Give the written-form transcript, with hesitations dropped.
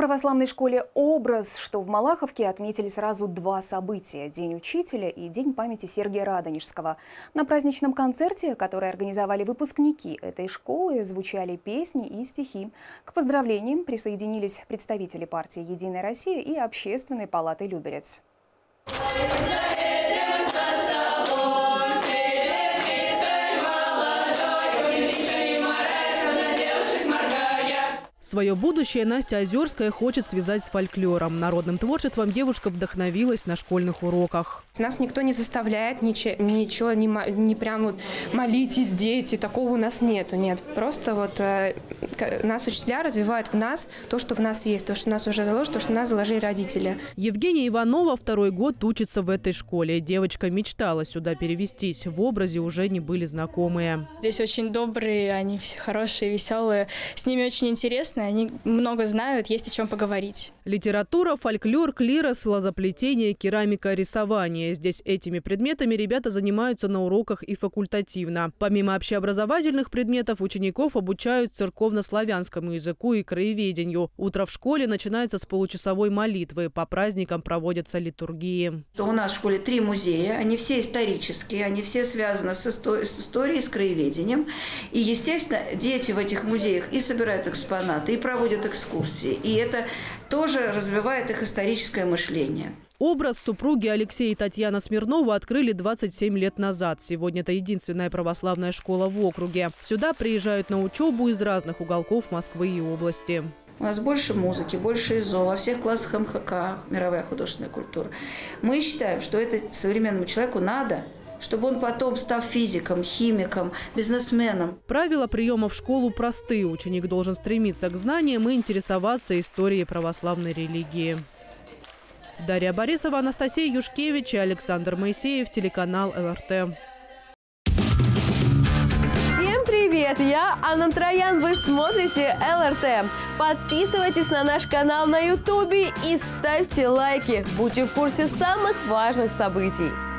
православной школе «Образ», что в Малаховке, отметили сразу два события – День учителя и День памяти Сергия Радонежского. На праздничном концерте, который организовали выпускники этой школы, звучали песни и стихи. К поздравлениям присоединились представители партии «Единая Россия» и Общественной палаты «Люберец». Свое будущее Настя Озерская хочет связать с фольклором. Народным творчеством девушка вдохновилась на школьных уроках. Нас никто не заставляет ничего, не прям вот молитесь, дети, такого у нас нету, нет. Просто вот нас учителя развивают в нас то, что в нас есть, то, что нас уже заложили, то, что нас заложили родители. Евгения Иванова второй год учится в этой школе. Девочка мечтала сюда перевестись. В «Образе» уже не были знакомые. Здесь очень добрые, они все хорошие, веселые. С ними очень интересно. Они много знают, есть о чем поговорить. Литература, фольклор, клирос, лозоплетение, керамика, рисование. Здесь этими предметами ребята занимаются на уроках и факультативно. Помимо общеобразовательных предметов, учеников обучают церковнославянскому языку и краеведению. Утро в школе начинается с получасовой молитвы. По праздникам проводятся литургии. У нас в школе 3 музея. Они все исторические, они все связаны с историей, с краеведением. И, естественно, дети в этих музеях и собирают экспонаты, и проводят экскурсии. И это тоже развивает их историческое мышление. «Образ» супруги Алексей и Татьяна Смирнова открыли 27 лет назад. Сегодня это единственная православная школа в округе. Сюда приезжают на учебу из разных уголков Москвы и области. У нас больше музыки, больше ИЗО, во всех классах МХК, мировая художественная культура. Мы считаем, что это современному человеку надо, чтобы он потом, став физиком, химиком, бизнесменом. Правила приема в школу простые. Ученик должен стремиться к знаниям и интересоваться историей православной религии. Дарья Борисова, Анастасия Юшкевич и Александр Моисеев, телеканал ЛРТ. Всем привет! Я Анна Троян. Вы смотрите ЛРТ. Подписывайтесь на наш канал на Ютубе и ставьте лайки. Будьте в курсе самых важных событий.